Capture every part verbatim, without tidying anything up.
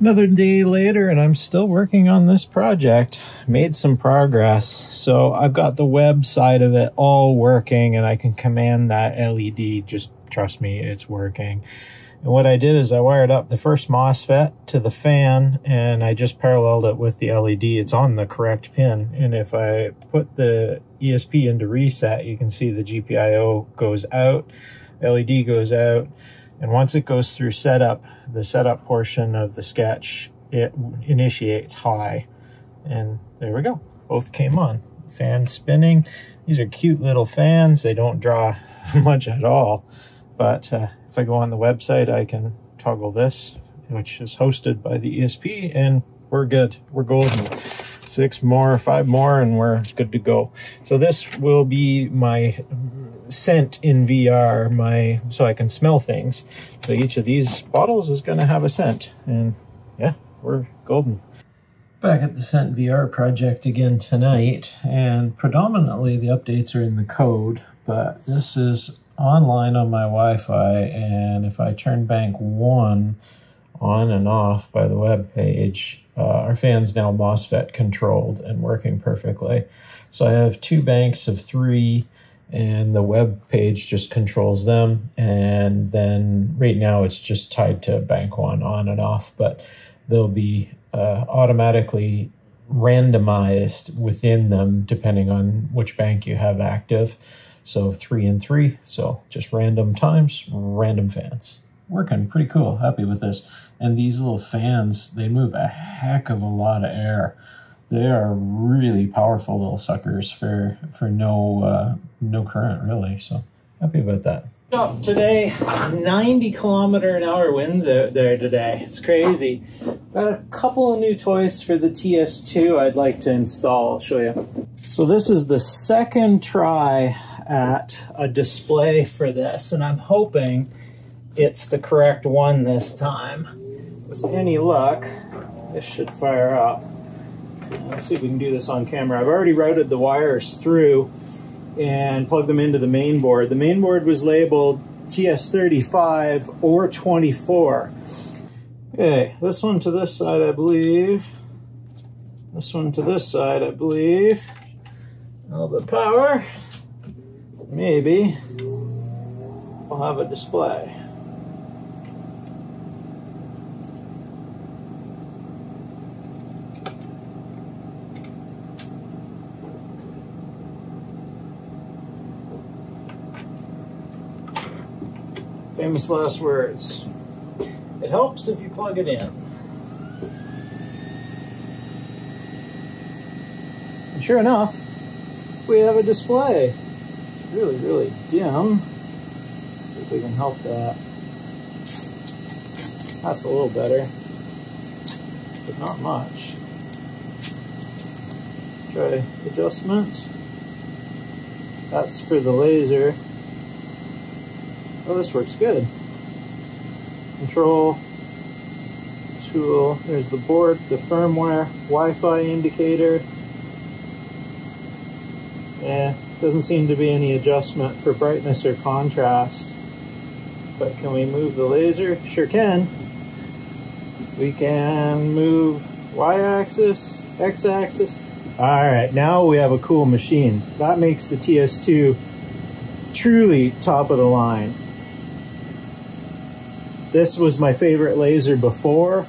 Another day later and I'm still working on this project. Made some progress. So I've got the web side of it all working and I can command that L E D. Just trust me, it's working. And what I did is I wired up the first MOSFET to the fan and I just paralleled it with the L E D. It's on the correct pin. And if I put the E S P into reset, you can see the G P I O goes out, L E D goes out. And once it goes through setup, the setup portion of the sketch, it initiates high. And there we go. Both came on. Fan spinning. These are cute little fans. They don't draw much at all. But uh, if I go on the website, I can toggle this, which is hosted by the E S P, and we're good. We're golden. Six more, five more, and we're good to go. So this will be my scent in V R, my so I can smell things. So each of these bottles is going to have a scent, and yeah, we're golden. Back at the Scent V R project again tonight, and predominantly the updates are in the code, but this is online on my Wi-Fi, and if I turn bank one on and off by the web page, uh, our fan's now MOSFET controlled and working perfectly. So I have two banks of three, and the web page just controls them. And then right now it's just tied to bank one on and off, but they'll be uh, automatically randomized within them depending on which bank you have active. So three and three, so just random times, random fans. Working pretty cool, happy with this. And these little fans, they move a heck of a lot of air. They are really powerful little suckers for for no uh, no current really, so happy about that. Up today, ninety kilometer an hour winds out there today. It's crazy. Got a couple of new toys for the T S two I'd like to install. I'll show you. So this is the second try at a display for this, and I'm hoping it's the correct one this time. With any luck, this should fire up. Let's see if we can do this on camera. I've already routed the wires through and plugged them into the main board. The main board was labeled T S thirty-five or twenty-four. Okay, this one to this side, I believe. This one to this side, I believe. A little bit of power. Maybe we'll have a display. Famous last words. It helps if you plug it in. And sure enough, we have a display. It's really, really dim. Let's see if we can help that. That's a little better, but not much. Let's try adjustment. That's for the laser. Oh, this works good. Control, tool, there's the board, the firmware, Wi-Fi indicator. Yeah, doesn't seem to be any adjustment for brightness or contrast. But can we move the laser? Sure can. We can move Y-axis, X-axis. All right, now we have a cool machine. That makes the T S two truly top of the line. This was my favorite laser before.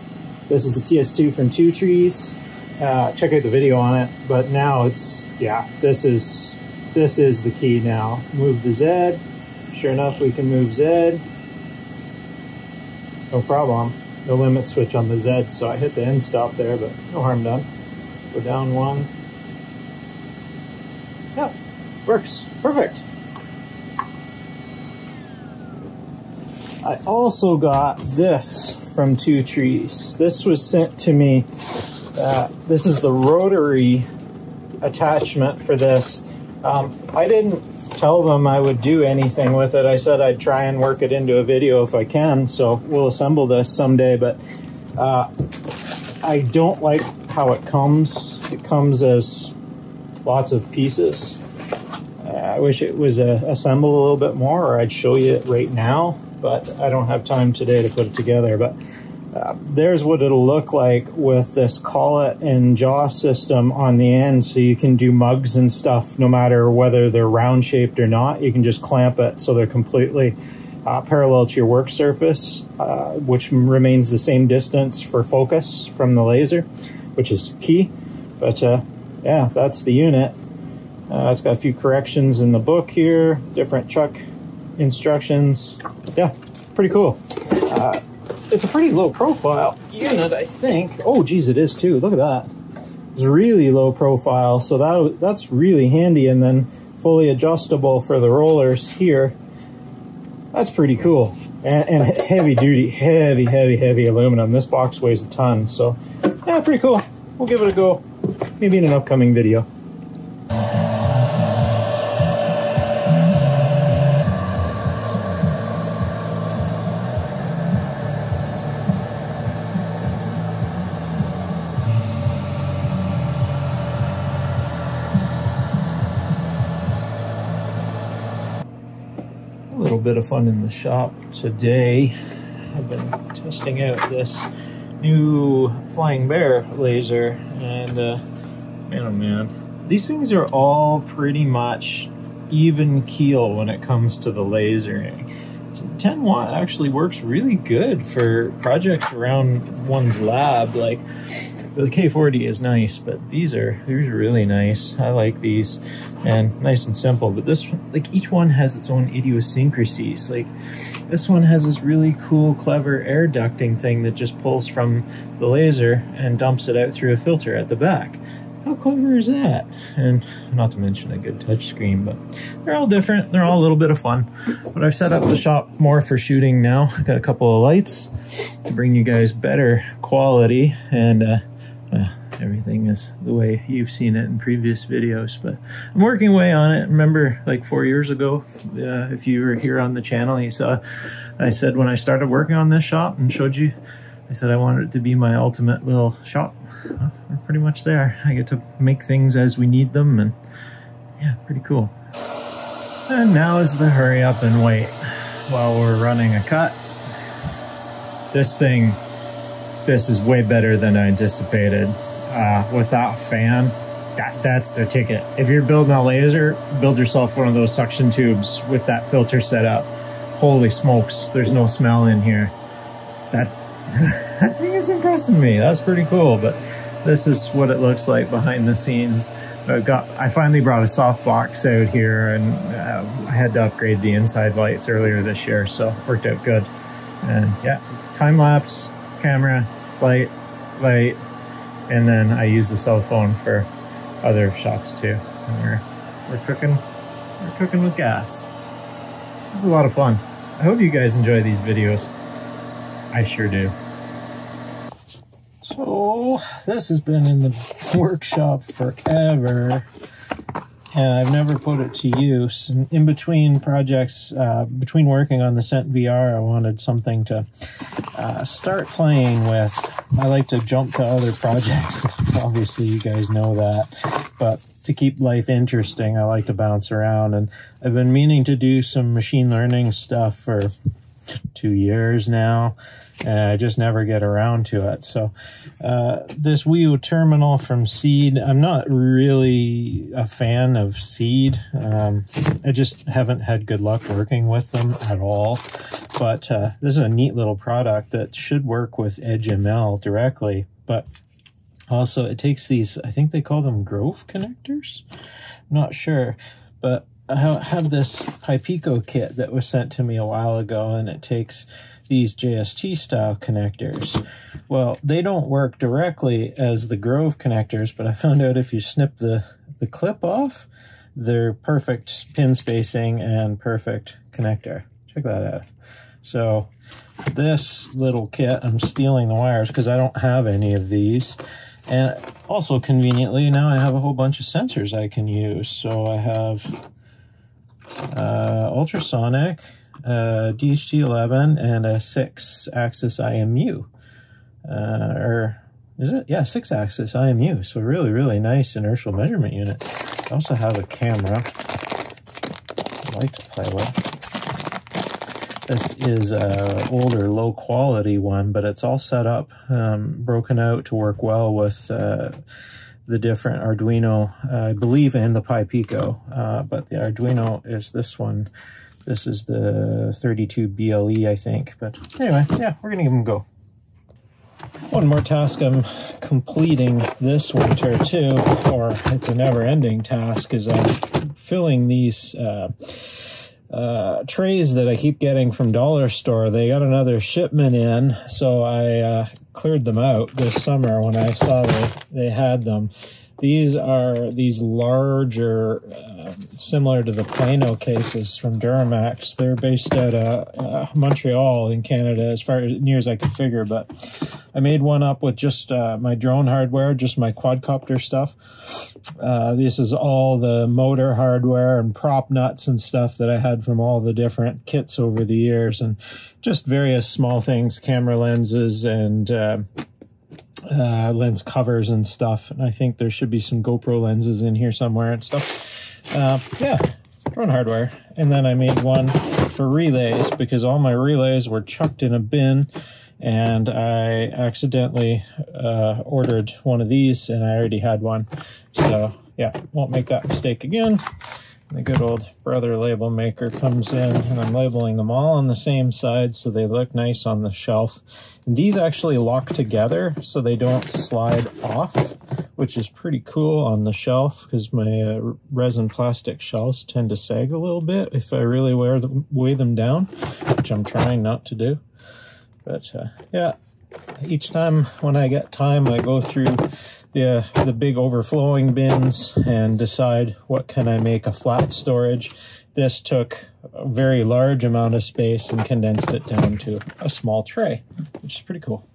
This is the T S two from Two Trees. Uh, check out the video on it. But now it's, yeah, this is this is the key now. Move the Z. Sure enough, we can move Z. No problem. No limit switch on the Z, so I hit the end stop there, but no harm done. Go down one. Yeah, works. Perfect. I also got this from Two Trees. This was sent to me. Uh, this is the rotary attachment for this. Um, I didn't tell them I would do anything with it. I said I'd try and work it into a video if I can, so we'll assemble this someday, but uh, I don't like how it comes. It comes as lots of pieces. Uh, I wish it was uh, assembled a little bit more, or I'd show you it right now. But I don't have time today to put it together. But Uh, there's what it'll look like with this collet and jaw system on the end, so you can do mugs and stuff no matter whether they're round shaped or not. You can just clamp it so they're completely uh, parallel to your work surface, uh, which remains the same distance for focus from the laser, which is key. But uh, yeah, that's the unit. Uh, it's got a few corrections in the book here, different chuck instructions. Yeah, pretty cool. Uh, It's a pretty low profile unit, I think. Oh, geez, it is too. Look at that. It's really low profile, so that that's really handy. And then fully adjustable for the rollers here. That's pretty cool. And, and heavy duty, heavy, heavy, heavy aluminum. This box weighs a ton, so yeah, pretty cool. We'll give it a go, maybe in an upcoming video. Bit of fun in the shop today. I've been testing out this new Flying Bear laser, and uh, man oh man, these things are all pretty much even keel when it comes to the lasering. So ten watt actually works really good for projects around one's lab. Like the K forty is nice, but these are these are really nice. I like these, and nice and simple. But this, like, each one has its own idiosyncrasies. Like this one has this really cool, clever air ducting thing that just pulls from the laser and dumps it out through a filter at the back. How clever is that? And not to mention a good touchscreen. But they're all different. They're all a little bit of fun. But I've set up the shop more for shooting now. I've got a couple of lights to bring you guys better quality, and uh, Uh, everything is the way you've seen it in previous videos, but I'm working away on it. Remember, like four years ago, uh, if you were here on the channel, you saw I said when I started working on this shop and showed you, I said I wanted it to be my ultimate little shop. Well, we're pretty much there. I get to make things as we need them, and yeah, pretty cool. And now is the hurry up and wait while we're running a cut. This thing This is way better than I anticipated. Uh, with that fan, that, that's the ticket. If you're building a laser, build yourself one of those suction tubes with that filter set up. Holy smokes, there's no smell in here. That, that thing is impressing me. That's pretty cool, but this is what it looks like behind the scenes. I've got, I finally brought a softbox out here, and uh, I had to upgrade the inside lights earlier this year, so it worked out good. And yeah, time lapse. Camera, light, light, and then I use the cell phone for other shots too. And we're we're cooking, we're cooking with gas. This is a lot of fun. I hope you guys enjoy these videos. I sure do. So this has been in the workshop forever, and I've never put it to use. And in between projects, uh, between working on the Scent V R, I wanted something to uh, start playing with. I like to jump to other projects. Obviously, you guys know that. But to keep life interesting, I like to bounce around. And I've been meaning to do some machine learning stuff for two years now, and I just never get around to it. So uh, this Wii U terminal from Seed, I'm not really a fan of Seed. Um, I just haven't had good luck working with them at all. But uh, this is a neat little product that should work with Edge M L directly. But also it takes these, I think they call them grove connectors? I'm not sure, but I have this Pi Pico kit that was sent to me a while ago, and it takes these J S T style connectors. Well, they don't work directly as the grove connectors, but I found out if you snip the, the clip off, they're perfect pin spacing and perfect connector. Check that out. So this little kit, I'm stealing the wires because I don't have any of these. And also conveniently, now I have a whole bunch of sensors I can use. So I have uh, ultrasonic, uh, D H T eleven, and a six axis I M U. Uh, or is it? Yeah, six axis I M U. So really, really nice inertial measurement unit. I also have a camera I like to play with. This is an older, low-quality one, but it's all set up, um, broken out to work well with uh, the different Arduino, uh, I believe, and the Pi Pico. Uh, but the Arduino is this one. This is the thirty-two B L E, I think. But anyway, yeah, we're going to give them a go. One more task I'm completing this winter too, or it's a never-ending task, is I'm filling these uh, uh, trays that I keep getting from Dollar Store. They got another shipment in, so I uh, cleared them out this summer when I saw they, they had them. These are these larger, uh, similar to the Plano cases from Duramax. They're based out of uh, Montreal in Canada, as far as near as I could figure. But I made one up with just uh, my drone hardware, just my quadcopter stuff. Uh, this is all the motor hardware and prop nuts and stuff that I had from all the different kits over the years, and just various small things, camera lenses and Uh, uh lens covers and stuff, and I think there should be some GoPro lenses in here somewhere and stuff. Uh yeah, drone hardware. And then I made one for relays, because all my relays were chucked in a bin, and I accidentally uh ordered one of these and I already had one, so yeah, won't make that mistake again. And the good old brother label maker comes in, and I'm labeling them all on the same side so they look nice on the shelf. And these actually lock together so they don't slide off, which is pretty cool on the shelf, because my uh, resin plastic shelves tend to sag a little bit if I really wear them, weigh them down, which I'm trying not to do. But uh, yeah, each time when I get time, I go through the, the big overflowing bins and decide what can I make a flat storage. This took a very large amount of space and condensed it down to a small tray, which is pretty cool.